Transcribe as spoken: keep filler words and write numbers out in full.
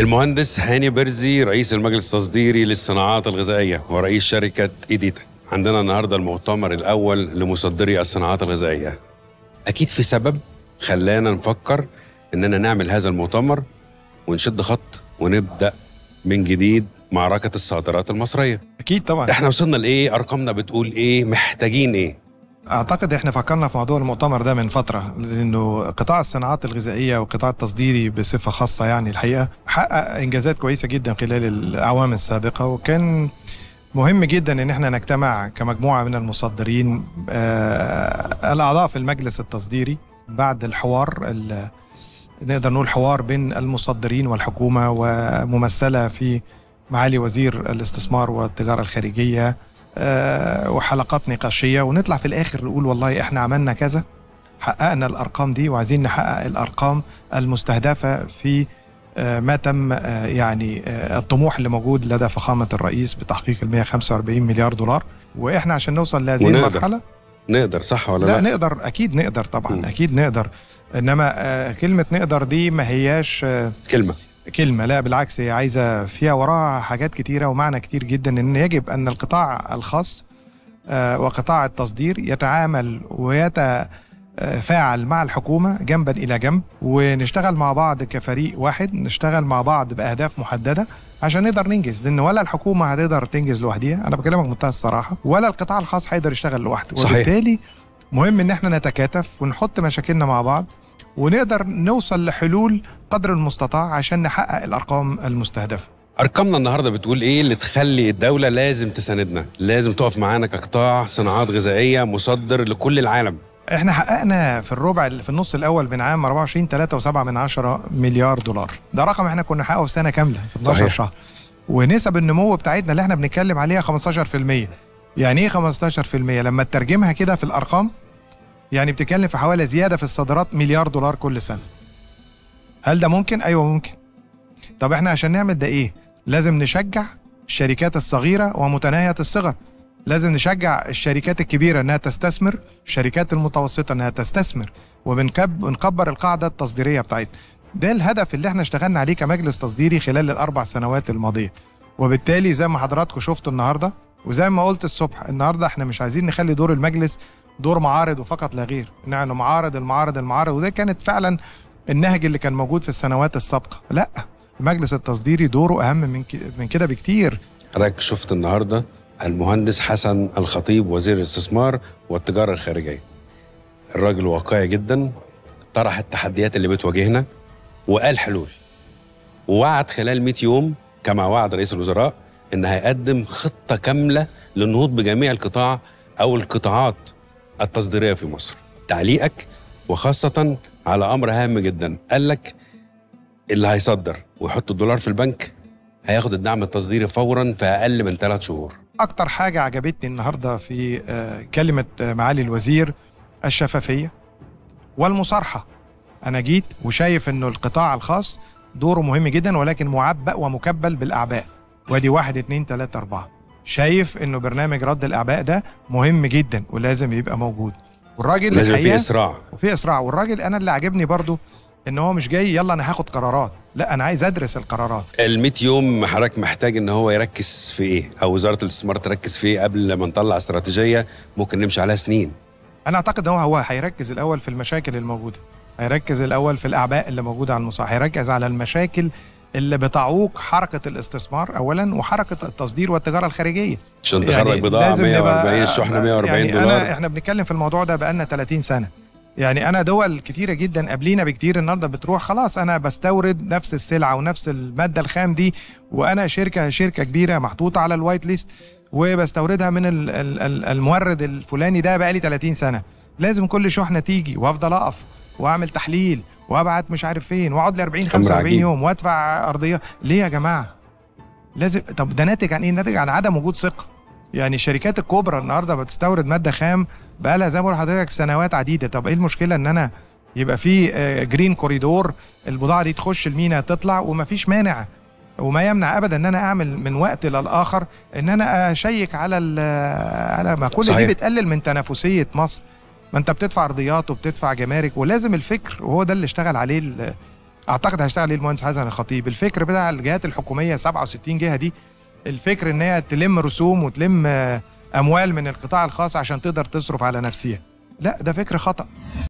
المهندس هاني برزي رئيس المجلس التصديري للصناعات الغذائية ورئيس شركة ايديتا. عندنا النهاردة المؤتمر الأول لمصدري الصناعات الغذائية. أكيد في سبب خلانا نفكر إننا نعمل هذا المؤتمر ونشد خط ونبدأ من جديد معركة الصادرات المصرية. أكيد طبعا. إحنا وصلنا لإيه؟ أرقامنا بتقول إيه؟ محتاجين إيه؟ أعتقد إحنا فكرنا في موضوع المؤتمر ده من فترة، لأنه قطاع الصناعات الغذائية والقطاع التصديري بصفة خاصة يعني الحقيقة حقق إنجازات كويسة جدا خلال الأعوام السابقة، وكان مهم جدا إن إحنا نجتمع كمجموعة من المصدرين الأعضاء في المجلس التصديري بعد الحوار، نقدر نقول حوار بين المصدرين والحكومة وممثلة في معالي وزير الاستثمار والتجارة الخارجية وحلقات نقاشية، ونطلع في الآخر نقول والله إحنا عملنا كذا، حققنا الأرقام دي، وعايزين نحقق الأرقام المستهدفة في ما تم يعني الطموح اللي موجود لدى فخامة الرئيس بتحقيق مئة وخمسة وأربعين مليار دولار. وإحنا عشان نوصل لهذه المرحلة نقدر، صح ولا لا؟ لا نقدر، أكيد نقدر طبعا. م. أكيد نقدر، إنما كلمة نقدر دي ما هياش كلمة كلمة، لا بالعكس، هي عايزة فيها وراها حاجات كتيرة ومعنى كتير جدا، إن يجب أن القطاع الخاص وقطاع التصدير يتعامل ويتفاعل مع الحكومة جنبا إلى جنب، ونشتغل مع بعض كفريق واحد، نشتغل مع بعض بأهداف محددة عشان نقدر ننجز، لأن ولا الحكومة هتقدر تنجز لوحديها، أنا بكلمك بمنتهى الصراحة، ولا القطاع الخاص هيقدر يشتغل لوحده. صحيح. وبالتالي مهم إن احنا نتكاتف ونحط مشاكلنا مع بعض، ونقدر نوصل لحلول قدر المستطاع عشان نحقق الأرقام المستهدفة. أرقامنا النهاردة بتقول إيه اللي تخلي الدولة لازم تساندنا، لازم تقف معانا كقطاع صناعات غذائية مصدر لكل العالم؟ إحنا حققنا في الربع في النص الأول من عام أربعة وعشرين ثلاثة فاصلة سبعة مليار دولار، ده رقم إحنا كنا نحققه في سنة كاملة في اثني عشر شهر، ونسب النمو بتاعتنا اللي إحنا بنتكلم عليها خمستاشر في المية. يعني إيه خمستاشر في المية؟ لما تترجمها كده في الأرقام يعني بتتكلم في حوالي زيادة في الصادرات مليار دولار كل سنة. هل ده ممكن؟ أيوة ممكن. طب احنا عشان نعمل ده ايه؟ لازم نشجع الشركات الصغيرة ومتناهية الصغر، لازم نشجع الشركات الكبيرة انها تستثمر، الشركات المتوسطة انها تستثمر، وبنكبر القاعدة التصديرية بتاعتنا. ده الهدف اللي احنا اشتغلنا عليه كمجلس تصديري خلال الأربع سنوات الماضية، وبالتالي زي ما حضراتكم شفتوا النهاردة وزي ما قلت الصبح، النهاردة احنا مش عايزين نخلي دور المجلس دور معارض وفقط لا غير، يعني معارض المعارض المعارض، وده كانت فعلا النهج اللي كان موجود في السنوات السابقة. لا، المجلس التصديري دوره أهم من من كده بكتير. حضرتك شفت النهاردة المهندس حسن الخطيب وزير الاستثمار والتجارة الخارجية، الراجل واقعي جدا، طرح التحديات اللي بتواجهنا وقال حلول، ووعد خلال مئة يوم كما وعد رئيس الوزراء إن هيقدم خطة كاملة للنهوض بجميع القطاع أو القطاعات التصديرية في مصر. تعليقك وخاصة على أمر هام جدا، قال لك اللي هيصدر ويحط الدولار في البنك هياخد الدعم التصديري فورا في أقل من ثلاث شهور. أكتر حاجة عجبتني النهاردة في كلمة معالي الوزير الشفافية والمصارحة. أنا جيت وشايف إنه القطاع الخاص دوره مهم جدا، ولكن معبأ ومكبل بالأعباء، وادي واحد اتنين تلاتة أربعة. شايف انه برنامج رد الاعباء ده مهم جدا ولازم يبقى موجود، والراجل لازم في اسراع وفي اسراع. والراجل انا اللي عجبني برضو ان هو مش جاي يلا انا هاخد قرارات، لا انا عايز ادرس القرارات. المئة يوم حضرتك محتاج ان هو يركز في ايه، او وزاره الاستثمار تركز في ايه قبل ما نطلع استراتيجيه ممكن نمشي عليها سنين؟ انا اعتقد ان هو هيركز الاول في المشاكل الموجوده، هيركز الاول في الاعباء اللي موجوده على المصالح، هيركز على المشاكل اللي بتعوق حركة الاستثمار أولاً وحركة التصدير والتجارة الخارجية. عشان تخرج يعني بضاعة مئة وأربعين، الشحنة مئة وأربعين يعني دولار. أنا إحنا بنتكلم في الموضوع ده بقالنا ثلاثين سنة، يعني أنا دول كتيرة جداً قبلينا بكتير النهاردة بتروح خلاص أنا بستورد نفس السلعة ونفس المادة الخام دي، وأنا شركة شركة كبيرة محطوطة على الوايت ليست وبستوردها من المورد الفلاني ده بقالي ثلاثين سنة. لازم كل شحنة تيجي وأفضل أقف واعمل تحليل وابعت مش عارف فين واقعد لي أربعين خمسة وأربعين يوم وادفع ارضيه. ليه يا جماعه؟ لازم. طب ده ناتج عن ايه؟ ناتج عن عدم وجود ثقه. يعني الشركات الكبرى النهارده بتستورد ماده خام بقى لها زي ما بقول لحضرتك سنوات عديده. طب ايه المشكله ان انا يبقى في جرين كوريدور، البضاعه دي تخش المينا تطلع ومفيش مانع، وما يمنع ابدا ان انا اعمل من وقت للاخر ان انا اشيك على على ما كل دي بتقلل من تنافسيه مصر. ما انت بتدفع ارضيات وبتدفع جمارك، ولازم الفكر، وهو ده اللي اشتغل عليه اعتقد هيشتغل ليه المهندس حسن الخطيب. الفكر بتاع الجهات الحكوميه سبعة وستين جهه دي، الفكر ان هي تلم رسوم وتلم اموال من القطاع الخاص عشان تقدر تصرف على نفسها، لا ده فكر خطأ.